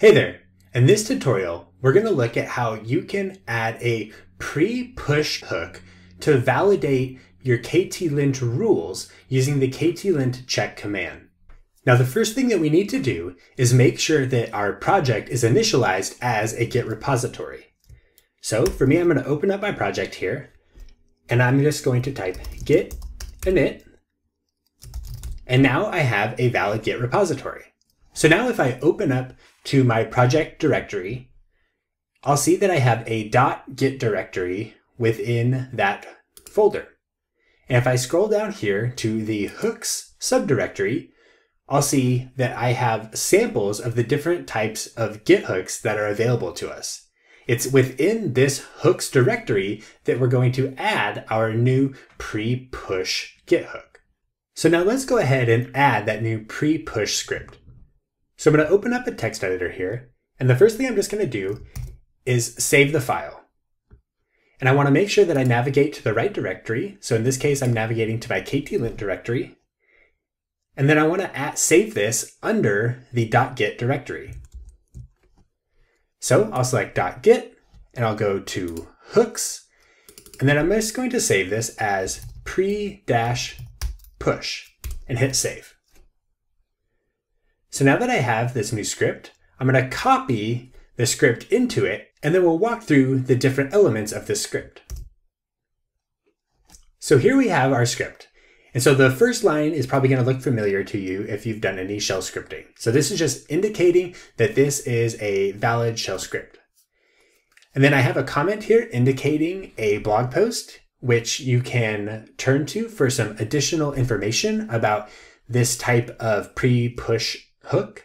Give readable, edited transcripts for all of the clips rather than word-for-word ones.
Hey there! In this tutorial, we're going to look at how you can add a pre-push hook to validate your KTlint rules using the KTlint check command. Now the first thing that we need to do is make sure that our project is initialized as a Git repository. So for me, I'm going to open up my project here, and I'm just going to type git init, and now I have a valid Git repository. So now if I open up to my project directory, I'll see that I have a .git directory within that folder. And if I scroll down here to the hooks subdirectory, I'll see that I have samples of the different types of Git hooks that are available to us. It's within this hooks directory that we're going to add our new pre-push Git hook. So now let's go ahead and add that new pre-push script. So I'm going to open up a text editor here, and the first thing I'm just going to do is save the file. And I want to make sure that I navigate to the right directory. So in this case, I'm navigating to my KTlint directory. And then I want to save this under the .git directory. So I'll select .git, and I'll go to hooks. And then I'm just going to save this as pre-push and hit save. So now that I have this new script, I'm going to copy the script into it, and then we'll walk through the different elements of this script. So here we have our script. And so the first line is probably going to look familiar to you if you've done any shell scripting. So this is just indicating that this is a valid shell script. And then I have a comment here indicating a blog post, which you can turn to for some additional information about this type of pre-push hook.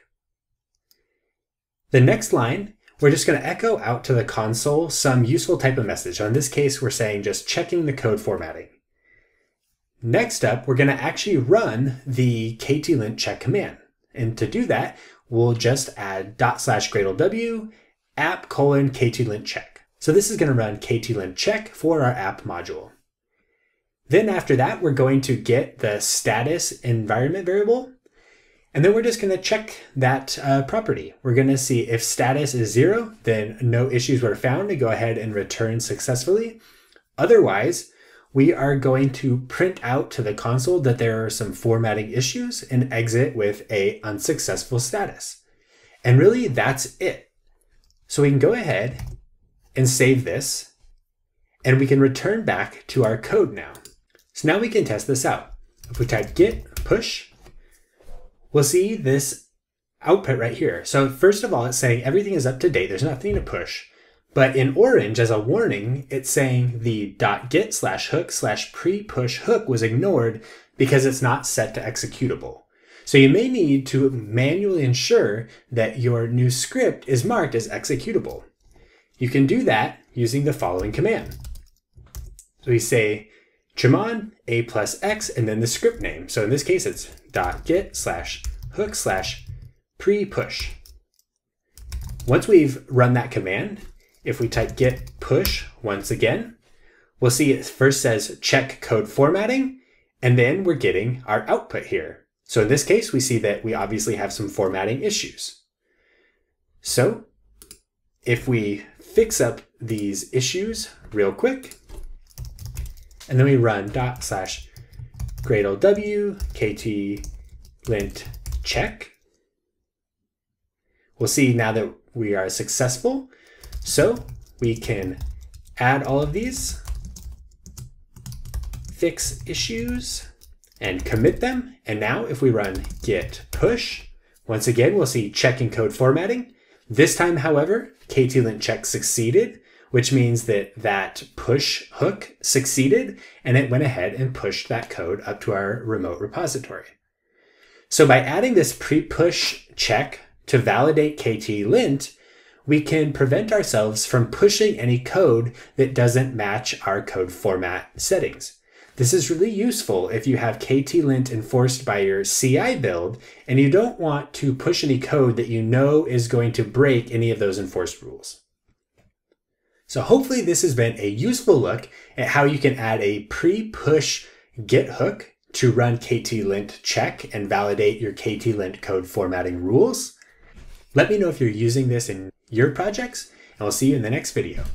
The next line, we're just going to echo out to the console some useful type of message. So in this case, we're saying just checking the code formatting. Next up, we're going to actually run the KTlint check command. And to do that, we'll just add /gradle w app : KTlint check. So this is going to run KTlint check for our app module. Then after that, we're going to get the status environment variable. And then we're just going to check that property. We're going to see if status is 0, then no issues were found, to go ahead and return successfully. Otherwise, we are going to print out to the console that there are some formatting issues and exit with a unsuccessful status. And really, that's it. So we can go ahead and save this, and we can return back to our code now. So now we can test this out. If we type git push, we'll see this output right here. So first of all, it's saying everything is up to date. There's nothing to push. But in orange, as a warning, it's saying the .git /hook/pre-push hook was ignored because it's not set to executable. So you may need to manually ensure that your new script is marked as executable. You can do that using the following command. So we say Chmon a + x, and then the script name. So in this case, it's .git /hook/pre-push. Once we've run that command, if we type git push once again, we'll see it first says check code formatting, and then we're getting our output here. So in this case, we see that we obviously have some formatting issues. So if we fix up these issues real quick, and then we run /gradle w KTlint check. We'll see now that we are successful. So we can add all of these, fix issues, and commit them. And now if we run git push, once again, we'll see checking code formatting. This time, however, KTlint check succeeded, which means that that push hook succeeded, and it went ahead and pushed that code up to our remote repository. So by adding this pre-push check to validate KTlint, we can prevent ourselves from pushing any code that doesn't match our code format settings. This is really useful if you have KTlint enforced by your CI build, and you don't want to push any code that you know is going to break any of those enforced rules. So hopefully this has been a useful look at how you can add a pre-push Git hook to run KTlint check and validate your KTlint code formatting rules. Let me know if you're using this in your projects, and I'll see you in the next video.